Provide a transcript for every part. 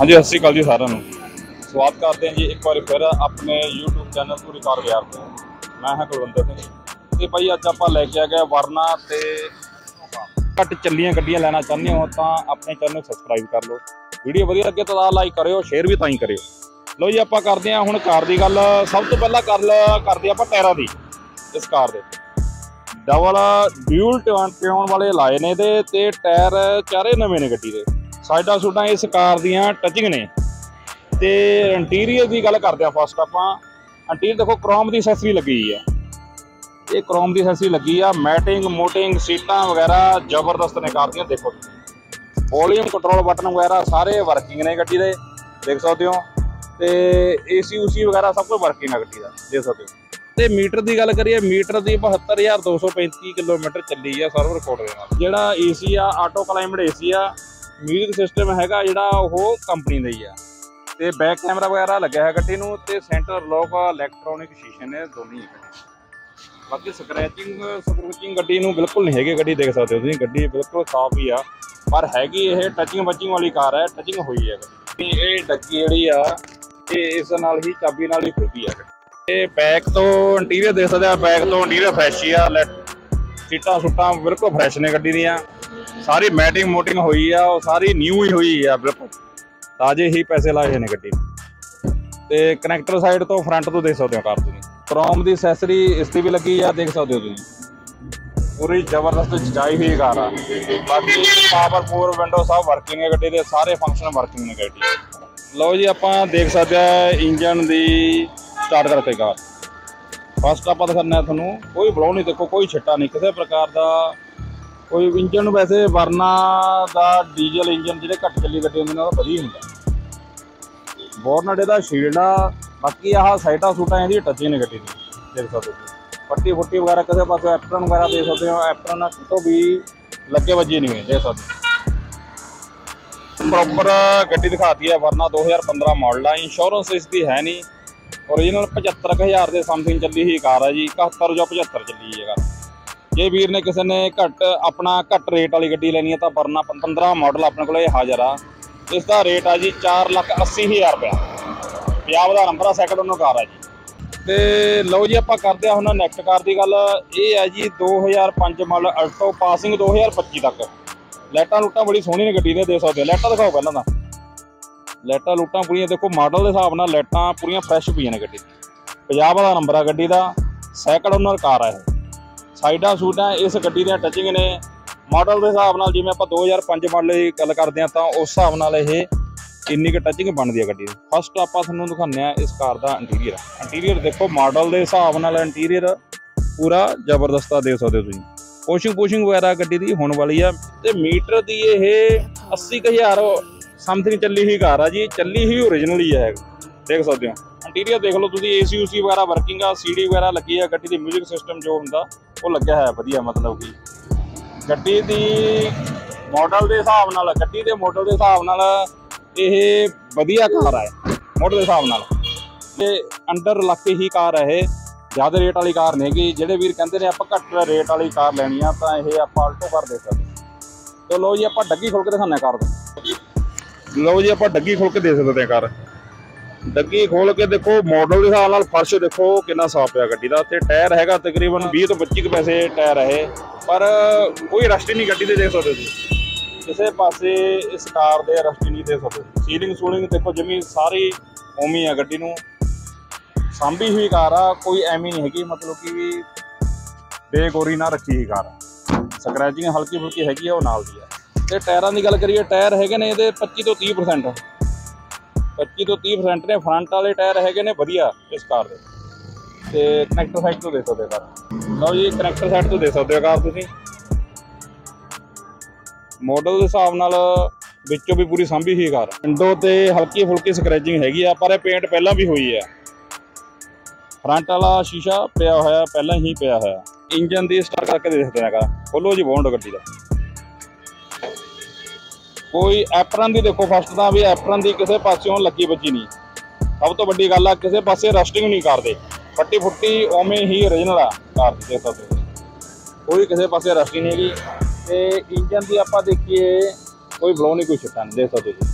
हाँ जी सत श्री अकाल जी, सारों स्वागत करते हैं जी एक बार फिर अपने यूट्यूब चैनल पूरी कार बाजार से। मैं हाँ कुलवंत सिंह। भाई अज आप लैके आ गए वरना तो घट चलिया गड्डियां लेना चाहते हो तो अपने चैनल सबसक्राइब कर लो, वीडियो वधिया लगे तो लाइक करो, शेयर भी ताई करो। लो जी आप करते हैं हुण कार की गल। सब तो पहला करते आप टायरों की। इस कार दे डबल ड्यूल पिउण वाले लाए ने, टायर चारे नवे ने गड्डी के। साइडा सूडा इस कार दियां टचिंग ने। तो इंटीरियर की गल करते हैं फस्ट। आप इंटीरियर देखो क्रोम की असैसरी लगी है, ये क्रोम की असैसरी लगी है। मैटिंग मोटिंग सीटा वगैरह जबरदस्त ने कार दियां। देखो वॉल्यूम कंट्रोल बटन वगैरह सारे वर्किंग ने गड्डी के, देख सकते हो। तो एसी ऊसी वगैरह सब कुछ वर्किंग है गड्डी का, देख सकते हो। तो मीटर की गल करिए, मीटर की 72,235 किलोमीटर चली है सर्व रिकॉर्ड के नाल। जिहड़ा एसी आ आटो क्लाइमेट एसी आ, म्यूजिक सिस्टम है जिहड़ा वो कंपनी दा ही है। तो बैक कैमरा वगैरह लगे है गड्डी नूं। तो सेंटर लॉक इलैक्ट्रॉनिक शीशे ने दोनों ही। बाकी स्क्रैचिंग स्क्रूचिंग गड्डी नूं बिल्कुल नहीं हैगी। गड्डी देख सकते हो तुसीं, गड्डी बिल्कुल साफ ही आ। पर हैगी ये टचिंग वचिंग वाली कार है, टचिंग हुई है गड्डी। ये डक्की जिहड़ी आ ये इस नाल ही चाबी नाल ही खुलदी है। बैक तो इंटीरियर देख सकते हैं, बैक तो इंटीरियर फ्रैश ही आ। सीटा सुटा बिल्कुल फ्रैश ने गड्डी दी। सारी मैटिंग मोटिंग हुई आ, सारी न्यू ही हुई आ, बिल्कुल ताजे ही पैसे लाए ने गड्डी। तो कनैक्टर साइड तो फ्रंट तो देख सकते हो कार तुम। क्रोम की असैसरी इसकी भी लगी आ, देख सकते हो तुम। पूरी जबरदस्त सजाई हुई कार आ। बाकी पावर पूर विंडो सब वर्किंग है गड्डी के, सारे फंक्शन वर्किंग ने गड्डी। लो जी आप देख सकते हैं इंजन की स्टार्ट करके कार। फर्स्ट आप दिखाने थोनू कोई ब्लो नहीं, देखो कोई छिट्टा नहीं किसी प्रकार का। कोई इंजन वैसे वरना का डीजल इंजन जो घट चली गड्डी होंगे वधिया होंगे। बोरनेट का शील्ड आ। बाकी आह साइटा सूटा इनकी टचिंग ने गड्डी की, देख सकते हो। पट्टी फुट्टी वगैरह किसी पास एप्रन वगैरह देख सकते हो। एप्रन कितों भी लगे वजे नहीं है, देख सकते हो। प्रॉपर गड्डी दिखाती है वरना 2015 मॉडल आ। इंश्योरेंस इसकी है नहीं। ओरिजिनल 75,000 के समथिंग चली हुई कार है जी, 71 या 75 चली हुई है कार। जे वीर ने किसी ने घट अपना घट रेट वाली गड्डी लेनी है तो वरना 15 मॉडल अपने को हाज़र आ। इसका रेट आ जी 4,80,000 रुपया। पंजाब का नंबर आ, सैकंड ओनर कार है जी। तो लो जी आप करते हैं हम नैक्सट कार की गल। ये है जी 2005 मॉडल अल्टो, पासिंग 2025 तक। लाइटा लूटा बड़ी सोहनी ने गड्डी ने, देख सकते हो। लाइटा दिखाओ पहला तो, लाइटा लूटा पूरी देखो मॉडल के हिसाब नाल लाइटा पूरी फ्रैश पीआं ने गड्डी। 50 का नंबर है गड्डी का, सैकंड ओनर कार है। साइडा सूटा इस गड्डी दी टचिंग ने। मॉडल के हिसाब नाल जिवें आपां 2005 मॉडल की गल करदे हां तां उस हिसाब नाल ये इन्नी क टचिंग बनदी है गड्डी। फस्ट आपां तुहानूं दिखाने आ इस कार दा इंटीरियर। इंटीरियर देखो मॉडल के हिसाब नाल इंटीरियर पूरा जबरदस्त आ, देख सकदे हो तुसीं। वॉशिंग वूशिंग वगैरह गड्डी दी होण वाली आ। ते मीटर दी यह 80,000 समथिंग चली हुई कार आ जी, चली ही ओरिजिनल ही है, देख सकते हो। इंटीरियर देख लो तुम, ए सी ऊसी वगैरह वर्किंग आ, सीडी वगैरह लगी है गड्डी की। म्यूजिक सिस्टम जो होंगे वो लगे है वधिया, मतलब कि गड्डी की मॉडल के हिसाब नाल, गड्डी के मॉडल के हिसाब नाल ये वधिया कार है मॉडल के हिसाब नाल। ते अंडर लक ही कार है ये, ज़्यादा रेट वाली कार नहीं हैगी। जिहड़े वीर कहते ने आप घट रेट वाली कार लैनी आ तां ये आप आल्टो कार दे सकते हो। तो लो जी आप डग्गी खोल के दिखाने कार दो। लो जी आप डग्गी खोल के देख सकते हैं कार। डग्गी खोल के देखो मॉडल के हिसाब नाल फर्श देखो कितना साफ है गड्डी का। तो टायर हैगा तकरीबन 20 तो 25 पैसे टायर है, पर कोई रश्ट नहीं गड्डी दे, देख सकते हो। किसी पासे इस कार दे रश्ट नहीं देख सकते। सीलिंग सूलिंग देखो जमी सारी ओमी है गड्डी नूं, सांभी हुई कार आ, कोई एमी नहीं हैगी, मतलब कि बेगोरी ना रखी हुई कार। स्क्रैचिंग हल्की फुल्की हैगी है, वो नाल दी है। तो टायरों की गल करिए, टायर है ने 25 तो 30%, 25 तो 30% ने। फ्रंट वाले टायर है ने वधिया इस कार के। तो कनैक्टर साइड तो देख सकते हो कार। लो जी कनैक्टर साइड तो देख सकते हो कार तुम। मॉडल के हिसाब नाल विचों भी पूरी सांभी हुई कार। विंडो तो हल्की फुल्की स्क्रैचिंग हैगी आ, पर पेंट पहला भी हुई है। फ्रंट वाला शीशा पिया होया, पहला ही पिया होया। इंजन की स्टार्ट करके देख सकते हैं कार। खोलो जी बोनट गड्डी का। कोई एप्रन की देखो फस्ट तो भी एप्रन की किसी पास्यों लगी बची नहीं। सब तो वड्डी गल आ किसी पासे रस्टिंग नहीं करते। फट्टी फुट्टी ओवें ही ओरिजिनल आ कार, देख सकते हो। कोई किसी पासे रस्टिंग नहीं हैगी। तो इंजन की आप देखिए कोई ब्लो नहीं, कोई छिट्टा नहीं, देख सकते हो।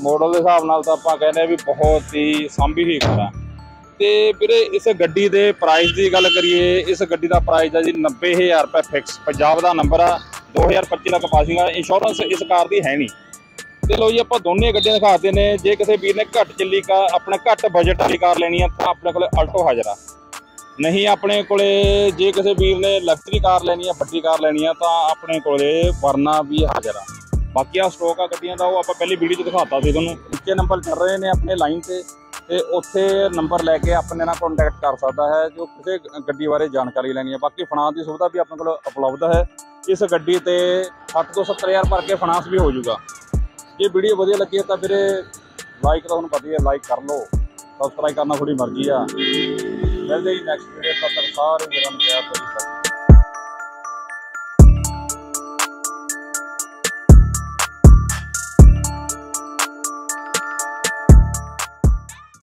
मॉडल के हिसाब नाल तो आप कहने भी बहुत ही सांभी हुई कार है। तो वीरे इस गड्डी दे प्राइस की गल करिए, इस गड्डी का प्राइस है जी 90,000 रुपये फिक्स। पंजाब का नंबर आ, 2025 तक पासिंग आ, इंश्योरेंस इस कार की है नहीं। चलो जी आप दोनों गड्डियां दिखाते हैं। जे किसी वीर ने घट चली कार, अपने घट बजट वाली कार लेनी है तो अपने को अल्टो हाजरा नहीं, अपने को जे किसी वीर ने लग्जरी कार लेनी है, बड़ी कार लेनी है तो अपने को वरना भी हाजरा। बाकी आ स्टॉक आ गड्डियां का, वो आप पहली वीडियो दिखाता सी तुहानूं। नीचे नंबर चल रहे हैं अपने लाइन से, तो उत्थे नंबर लैके अपने नाल कॉन्टैक्ट कर सकता है जो किसी गड्डी बारे जानकारी लैनी है। बाकी फाइनांस की सुविधा भी अपने को उपलब्ध है। इस गड्डी ते 60,000 ਤੋਂ 70,000 भर के फाइनांस भी हो जाएगा। ये वीडियो वधिया लगी है तो फिर लाइक तो हम पता ही है, लाइक कर लो, सब्सक्राइब करना थोड़ी मर्जी आ। मिलते ही नैक्सट वीडियो, तब तक सारे मेरा प्यार।